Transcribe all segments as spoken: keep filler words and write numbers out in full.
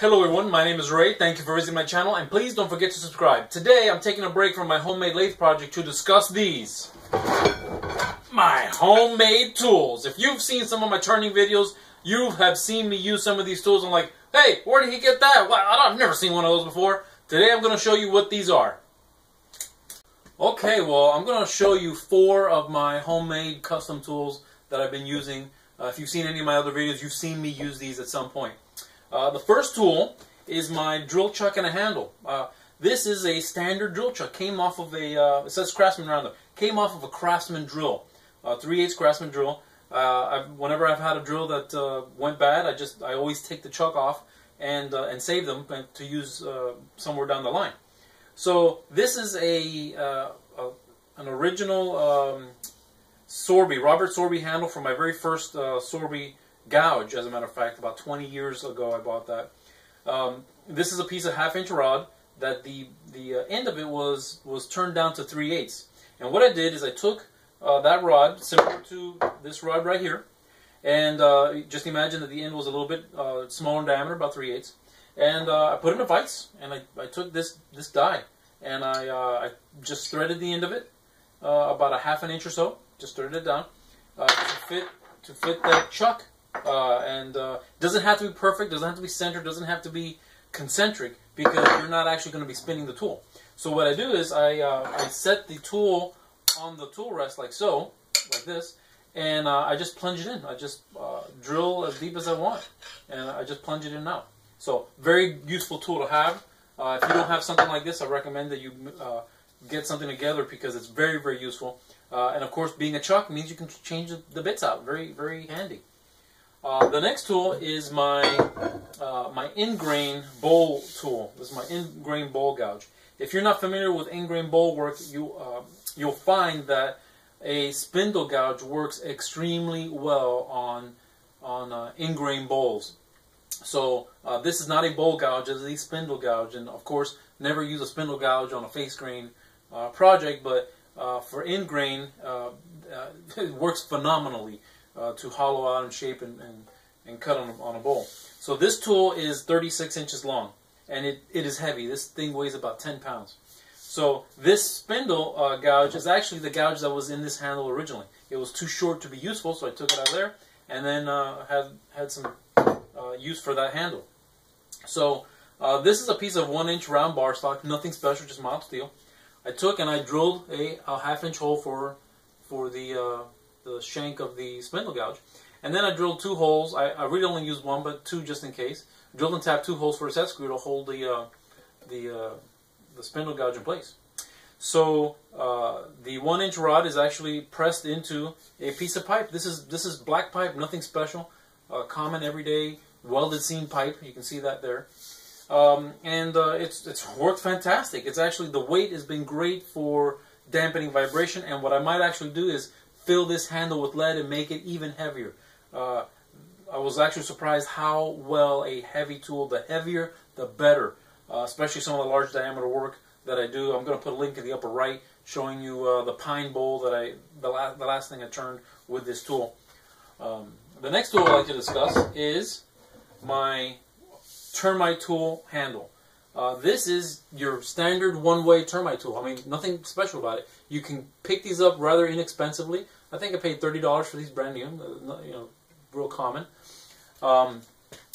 Hello everyone, my name is Ray, thank you for visiting my channel, and please don't forget to subscribe. Today I'm taking a break from my homemade lathe project to discuss these, my homemade tools. If you've seen some of my turning videos, you have seen me use some of these tools. I'm like, hey, where did he get that? Well, I've never seen one of those before. Today I'm going to show you what these are. Okay, well, I'm going to show you four of my homemade custom tools that I've been using. Uh, if you've seen any of my other videos, you've seen me use these at some point. Uh, the first tool is my drill chuck and a handle. Uh, this is a standard drill chuck. Came off of a, uh, it says Craftsman around there. Came off of a Craftsman drill, a three eighths Craftsman drill. Uh, I've, whenever I've had a drill that uh, went bad, I just I always take the chuck off and uh, and save them to use uh, somewhere down the line. So this is a, uh, a an original um, Sorby, Robert Sorby handle from my very first uh, Sorby gouge. As a matter of fact, about twenty years ago I bought that. Um, this is a piece of half-inch rod that the the uh, end of it was was turned down to three eighths. And what I did is I took uh, that rod, similar to this rod right here, and uh, just imagine that the end was a little bit uh, smaller in diameter, about three eighths. And uh, I put it in a vise, and I, I took this this die, and I, uh, I just threaded the end of it uh, about a half an inch or so. Just threaded it down uh, to fit to fit that chuck. Uh, and uh, doesn't have to be perfect, doesn't have to be centered, doesn't have to be concentric, because you're not actually going to be spinning the tool. So what I do is I, uh, I set the tool on the tool rest like so, like this, and uh, I just plunge it in. I just uh, drill as deep as I want, and I just plunge it in and out. So very useful tool to have. Uh, if you don't have something like this, I recommend that you uh, get something together, because it's very, very useful. Uh, and of course, being a chuck means you can change the bits out. Very, very handy. Uh, the next tool is my uh, my ingrain bowl tool. This is my ingrain bowl gouge. If you're not familiar with ingrain bowl work, you uh, you'll find that a spindle gouge works extremely well on on uh, ingrain bowls. So uh, this is not a bowl gouge; this is a spindle gouge. And of course, never use a spindle gouge on a face grain uh, project. But uh, for ingrain, uh, uh, it works phenomenally. Uh, to hollow out and shape and, and, and cut on a, on a bowl. So this tool is thirty-six inches long, and it, it is heavy. This thing weighs about ten pounds. So this spindle uh, gouge is actually the gouge that was in this handle originally. It was too short to be useful, so I took it out of there, and then uh, had, had some uh, use for that handle. So uh, this is a piece of one inch round bar stock, nothing special, just mild steel. I took and I drilled a, a half inch hole for, for the uh, the shank of the spindle gouge, and then I drilled two holes. I, I really only used one, but two just in case. Drilled and tapped two holes for a set screw to hold the uh, the uh, the spindle gouge in place. So uh, the one-inch rod is actually pressed into a piece of pipe. This is this is black pipe, nothing special, uh, common everyday welded seam pipe. You can see that there, um, and uh, it's it's worked fantastic. It's actually, the weight has been great for dampening vibration, and what I might actually do is fill this handle with lead and make it even heavier. Uh, I was actually surprised how well a heavy tool, the heavier the better, uh, especially some of the large diameter work that I do. I'm going to put a link in the upper right showing you uh, the pine bowl that I, the, la the last thing I turned with this tool. Um, the next tool I'd like to discuss is my termite tool handle. Uh, this is your standard one-way termite tool. I mean, nothing special about it. You can pick these up rather inexpensively. I think I paid thirty dollars for these brand new, you know, real common. Um,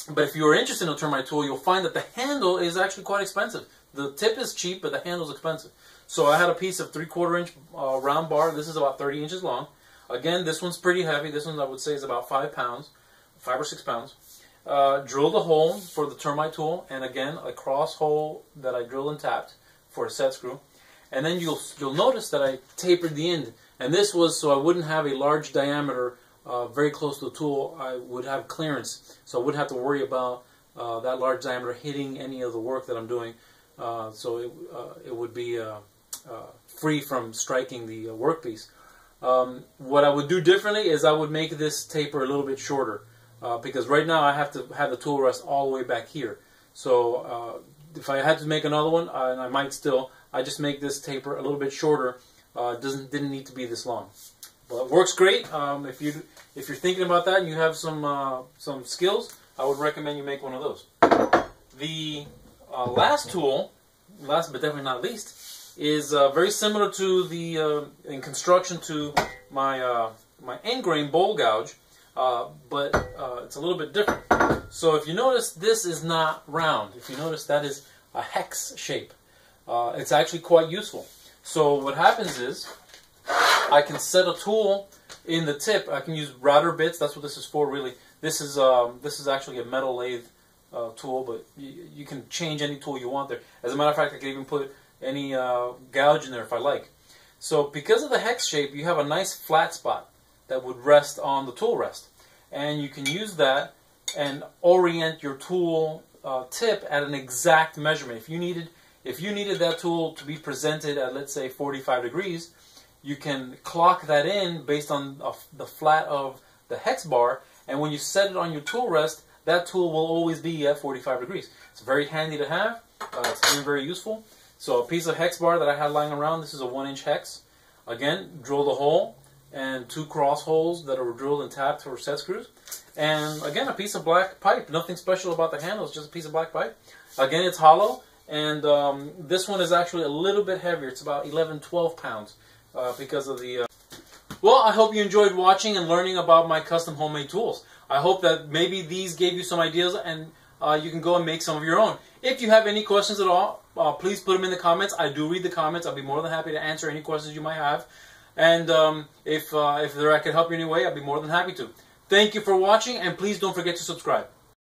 but if you're interested in a termite tool, you'll find that the handle is actually quite expensive. The tip is cheap, but the handle's expensive. So I had a piece of three-quarter inch uh, round bar. This is about thirty inches long. Again, this one's pretty heavy. This one I would say is about five pounds, five or six pounds. Uh, drilled a hole for the termite tool, and again a cross hole that I drilled and tapped for a set screw, and then you'll you'll notice that I tapered the end, and this was so I wouldn't have a large diameter uh, very close to the tool. I would have clearance, so I wouldn't have to worry about uh, that large diameter hitting any of the work that I'm doing, uh, so it, uh, it would be uh, uh, free from striking the uh, workpiece. Um, what I would do differently is I would make this taper a little bit shorter. Uh, because right now I have to have the tool rest all the way back here. So uh, if I had to make another one, uh, and I might still, I just make this taper a little bit shorter. Uh, doesn't didn't need to be this long, but it works great. Um, if you if you're thinking about that and you have some uh, some skills, I would recommend you make one of those. The uh, last tool, last but definitely not least, is uh, very similar to the uh, in construction to my uh, my end grain bowl gouge, uh, but uh, it's a little bit different. So if you notice, this is not round. If you notice, that is a hex shape. Uh, it's actually quite useful. So what happens is, I can set a tool in the tip. I can use router bits. That's what this is for, really. This is um, this is actually a metal lathe uh, tool, but you, you can change any tool you want there. As a matter of fact, I can even put any uh, gouge in there if I like. So because of the hex shape, you have a nice flat spot that would rest on the tool rest, and you can use that and orient your tool uh, tip at an exact measurement. If you needed, if you needed that tool to be presented at, let's say, forty-five degrees. You can clock that in based on the flat of the hex bar, and when you set it on your tool rest, that tool will always be at forty-five degrees. It's very handy to have. Uh, it's been very useful. So a piece of hex bar that I had lying around, this is a one inch hex. Again, drill the hole and two cross holes that are drilled and tapped for set screws. And again, a piece of black pipe. Nothing special about the handle, it's just a piece of black pipe. Again, it's hollow, and um, this one is actually a little bit heavier. It's about eleven, twelve pounds. Uh, because of the... Uh... Well, I hope you enjoyed watching and learning about my custom homemade tools. I hope that maybe these gave you some ideas, and uh, you can go and make some of your own. If you have any questions at all, uh, please put them in the comments. I do read the comments. I'll be more than happy to answer any questions you might have. And um, if, uh, if there I could help you in any way, I'd be more than happy to. Thank you for watching, and please don't forget to subscribe.